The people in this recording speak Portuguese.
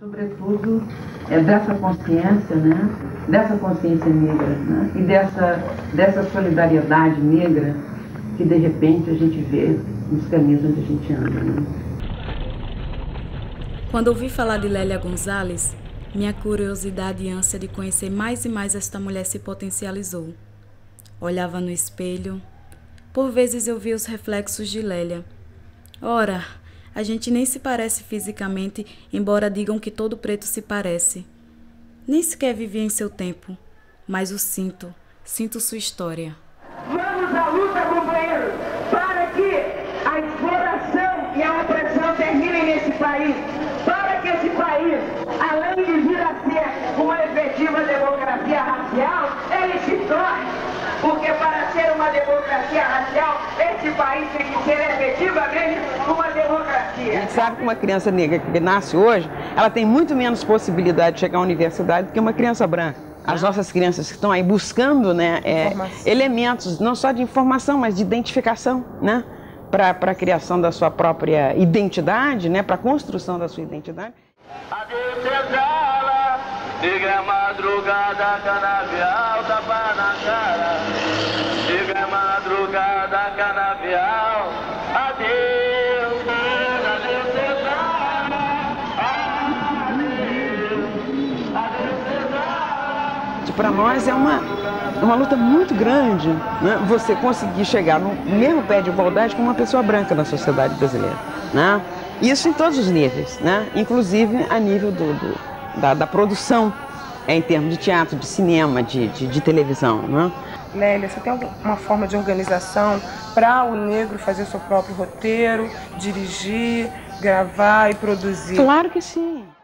Sobretudo, é dessa consciência, né? Dessa consciência negra, né? E dessa solidariedade negra que, de repente, a gente vê nos caminhos onde a gente anda, né? Quando ouvi falar de Lélia Gonzalez, minha curiosidade e ânsia de conhecer mais e mais esta mulher se potencializou. Olhava no espelho. Por vezes eu via os reflexos de Lélia. Ora, a gente nem se parece fisicamente, embora digam que todo preto se parece. Nem sequer vivia em seu tempo, mas o sinto sua história. Vamos à luta, companheiros, para que a exploração e a opressão terminem nesse país, para que esse país, além de vir a ser uma efetiva democracia racial, ele se torne, porque para ser uma democracia racial, esse país tem que ser efetivamente uma democracia. A gente sabe que uma criança negra que nasce hoje, ela tem muito menos possibilidade de chegar à universidade do que uma criança branca. As nossas crianças que estão aí buscando, né, elementos, não só de informação, mas de identificação, né, para a criação da sua própria identidade, né, para a construção da sua identidade. Adeus, senzala, negra madrugada, canavial tapa na cara. Negra madrugada, canavial, adeus. Para nós é uma luta muito grande, né? Você conseguir chegar no mesmo pé de igualdade com uma pessoa branca na sociedade brasileira, né? Isso em todos os níveis, né? Inclusive a nível da produção, em termos de teatro, de cinema, de televisão, né? Lélia, você tem uma forma de organização para o negro fazer seu próprio roteiro, dirigir, gravar e produzir? Claro que sim.